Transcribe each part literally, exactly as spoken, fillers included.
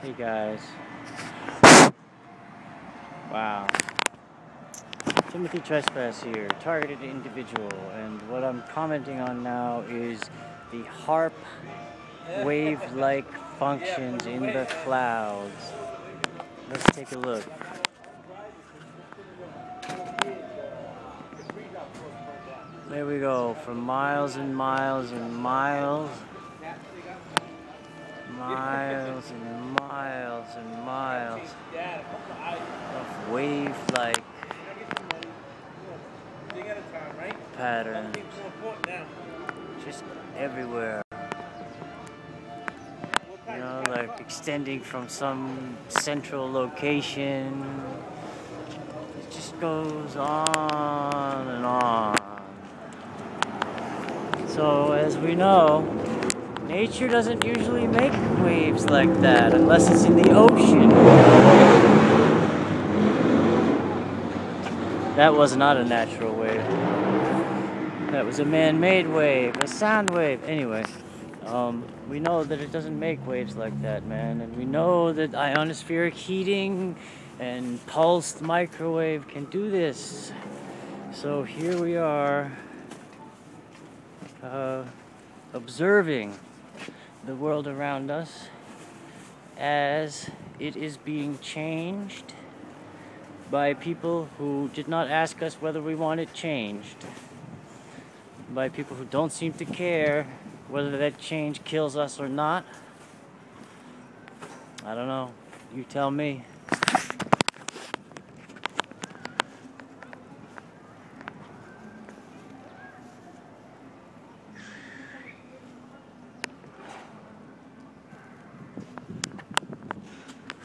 Hey guys. Wow. Timothy Trespass here, targeted individual, and what I'm commenting on now is the HARP wave-like functions in the clouds. Let's take a look. There we go, for miles and miles and miles. Miles and miles and miles of wave-like pattern, just everywhere, you know, like extending from some central location. It just goes on and on. So as we know, nature doesn't usually make waves like that unless it's in the ocean. That was not a natural wave. That was a man-made wave, a sound wave. Anyway, um, we know that it doesn't make waves like that, man. And we know that ionospheric heating and pulsed microwave can do this. So here we are, uh, observing the world around us as it is being changed by people who did not ask us whether we want it changed, by people who don't seem to care whether that change kills us or not. I don't know, you tell me.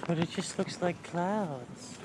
But it just looks like clouds.